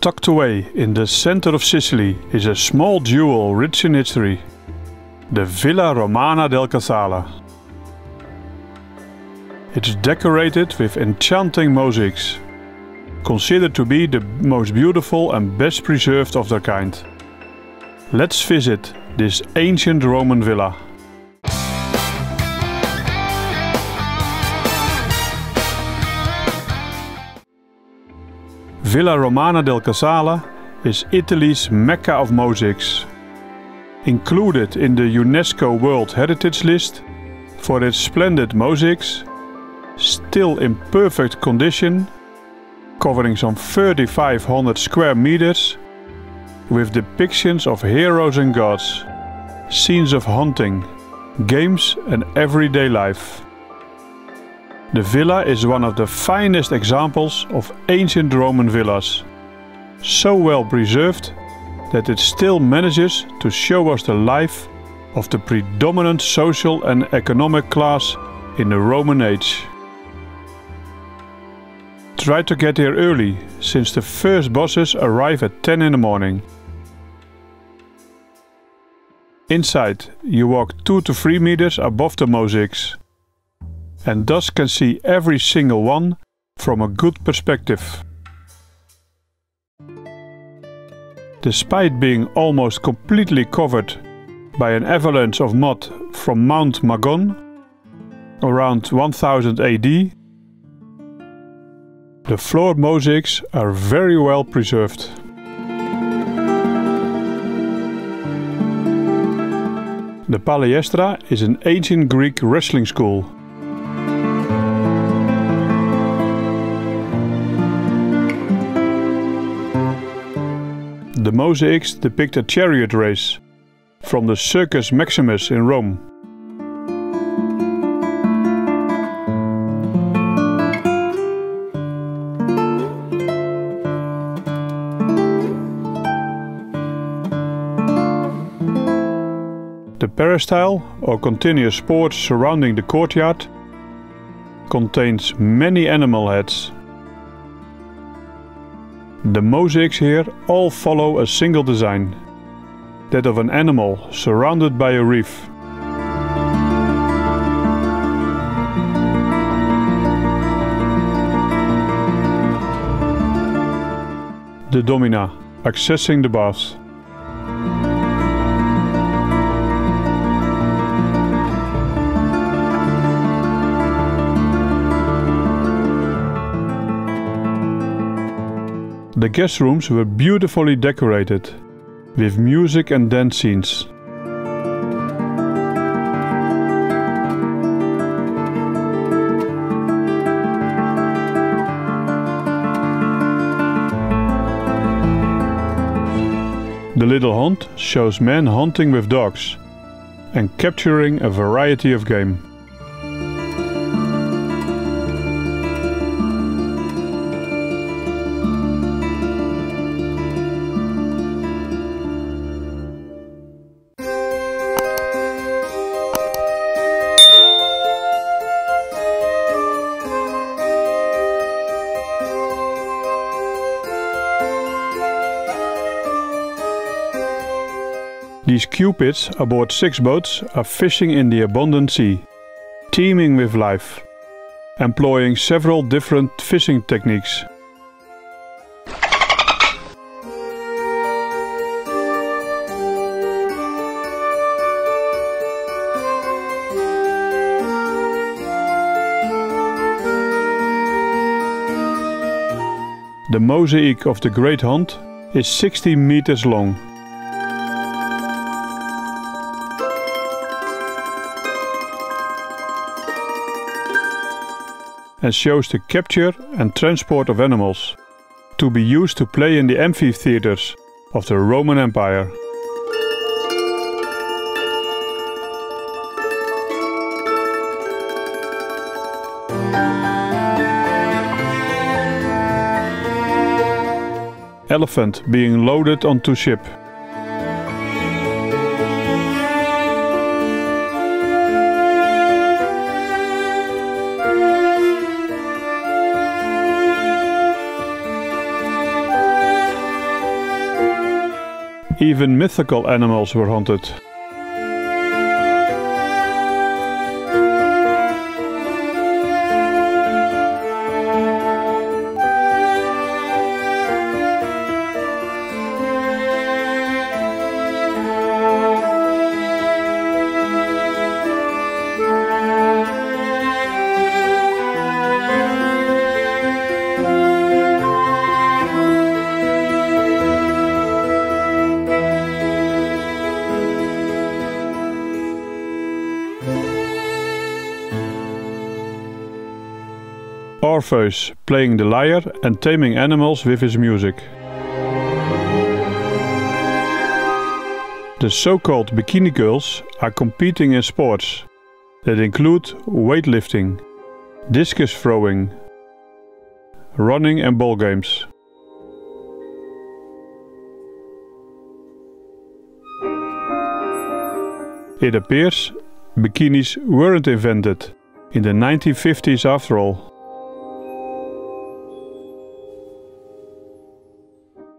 Tucked away in the center of Sicily is a small jewel rich in history, the Villa Romana del Casale. It's decorated with enchanting mosaics, considered to be the most beautiful and best preserved of their kind. Let's visit this ancient Roman villa. Villa Romana del Casale is Italy's Mecca of mosaics. Included in the UNESCO World Heritage List for its splendid mosaics, still in perfect condition, covering some 3,500 square meters, with depictions of heroes and gods, scenes of hunting, games and everyday life. The villa is one of the finest examples of ancient Roman villas, so well preserved that it still manages to show us the life of the predominant social and economic class in the Roman age. Try to get here early, since the first buses arrive at 10 in the morning. Inside, you walk 2 to 3 meters above the mosaics, and thus can see every single one from a good perspective. Despite being almost completely covered by an avalanche of mud from Mount Magon around 1000 AD, the floor mosaics are very well preserved. The Palestra is an ancient Greek wrestling school. The mosaics depict a chariot race from the Circus Maximus in Rome. The peristyle, or continuous sports surrounding the courtyard, contains many animal heads. The mosaics here all follow a single design, that of an animal surrounded by a reef. The Domina, accessing the bath. The guest rooms were beautifully decorated, with music and dance scenes. The Little Hunt shows men hunting with dogs and capturing a variety of game. These cupids aboard 6 boats are fishing in the abundant sea, teeming with life, employing several different fishing techniques. The mosaic of the Great Hunt is 60 meters long. And shows the capture and transport of animals, to be used to play in the amphitheaters of the Roman Empire. Elephant being loaded onto ship. even mythical animals were hunted. Orpheus playing the lyre and taming animals with his music. The so-called bikini girls are competing in sports that include weightlifting, discus throwing, running and ball games. It appears bikinis weren't invented in the 1950s after all.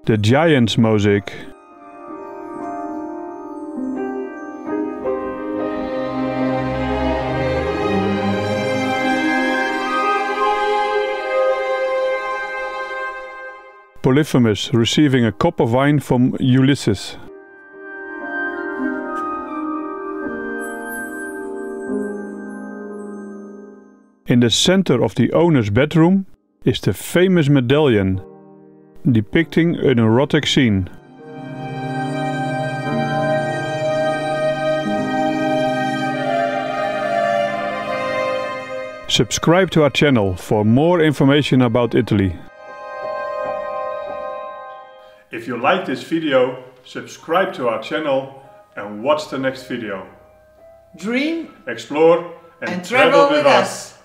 The Giants Mosaic. Polyphemus receiving a cup of wine from Ulysses. In the center of the owner's bedroom is the famous medallion depicting an erotic scene. Subscribe to our channel for more information about Italy. If you like this video, subscribe to our channel and watch the next video. Dream, explore and travel with us.